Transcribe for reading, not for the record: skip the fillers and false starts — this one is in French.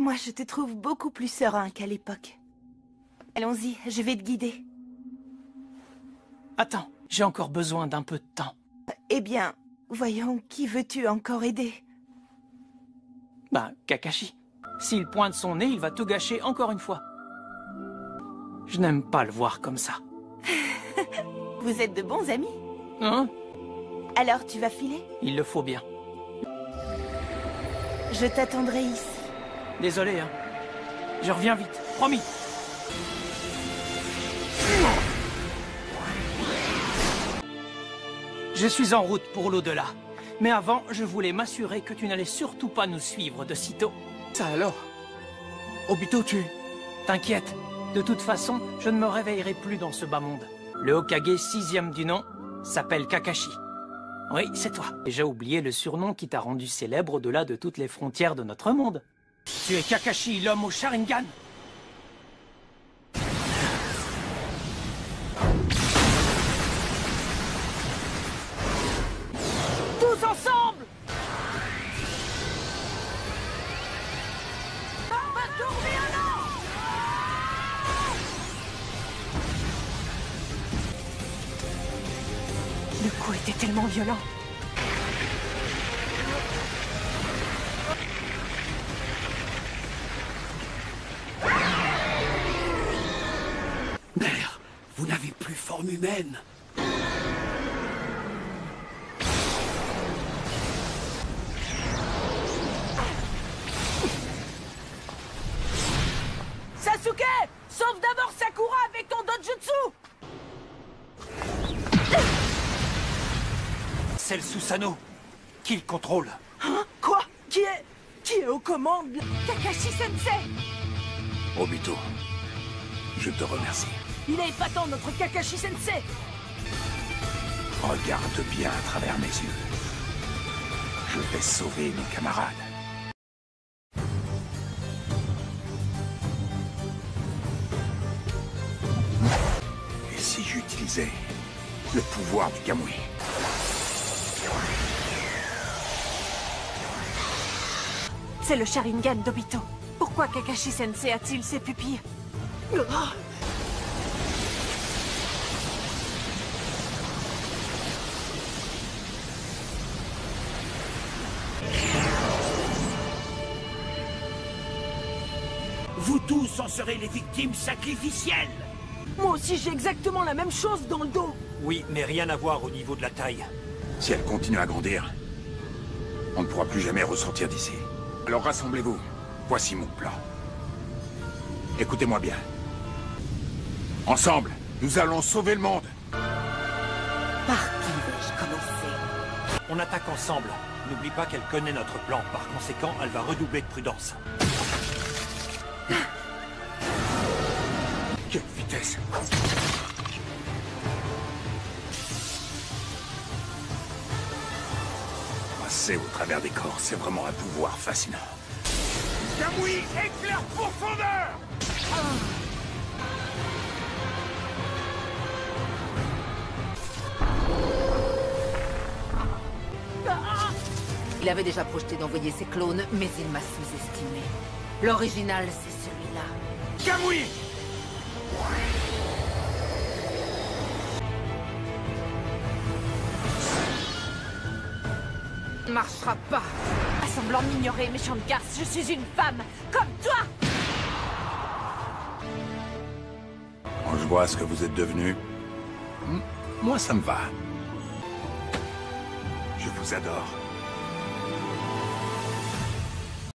Moi, je te trouve beaucoup plus serein qu'à l'époque. Allons-y, je vais te guider. Attends, j'ai encore besoin d'un peu de temps. Eh bien, voyons, qui veux-tu encore aider? Bah, Kakashi. S'il pointe son nez, il va tout gâcher encore une fois. Je n'aime pas le voir comme ça. Vous êtes de bons amis. Hein? Alors, tu vas filer? Il le faut bien. Je t'attendrai ici. Désolé, hein. Je reviens vite, promis. Je suis en route pour l'au-delà. Mais avant, je voulais m'assurer que tu n'allais surtout pas nous suivre de sitôt. Ça alors? Obito, tu... T'inquiète. De toute façon, je ne me réveillerai plus dans ce bas monde. Le Hokage 6e du nom s'appelle Kakashi. Oui, c'est toi. J'ai oublié le surnom qui t'a rendu célèbre au-delà de toutes les frontières de notre monde. Tu es Kakashi, l'homme au Sharingan. Le coup était tellement violent. Mère, vous n'avez plus forme humaine. Sasuke, sauve d'abord Sakura avec ton dojutsu. C'est le Susanoo qui le contrôle. Hein? Quoi? Qui est aux commandes? Kakashi-sensei! Obito, je te remercie. Il est épatant, notre Kakashi-sensei! Regarde bien à travers mes yeux. Je vais sauver mes camarades. Et si j'utilisais le pouvoir du Kamui? C'est le Sharingan d'Obito. Pourquoi Kakashi-sensei a-t-il ses pupilles? Oh. Vous tous en serez les victimes sacrificielles. Moi aussi j'ai exactement la même chose dans le dos. Oui, mais rien à voir au niveau de la taille. Si elle continue à grandir, on ne pourra plus jamais ressortir d'ici. Alors rassemblez-vous, voici mon plan. Écoutez-moi bien. Ensemble, nous allons sauver le monde. Par qui vais-je commencer? On attaque ensemble. N'oublie pas qu'elle connaît notre plan. Par conséquent, elle va redoubler de prudence. Quelle vitesse! Au travers des corps, c'est vraiment un pouvoir fascinant. Kamui, éclair profondeur! Il avait déjà projeté d'envoyer ses clones, mais il m'a sous-estimé. L'original, c'est celui-là. Kamui! Ne marchera pas. Pas semblant m'ignorer, méchante garce, je suis une femme, comme toi. Quand je vois ce que vous êtes devenu, moi ça me va. Je vous adore.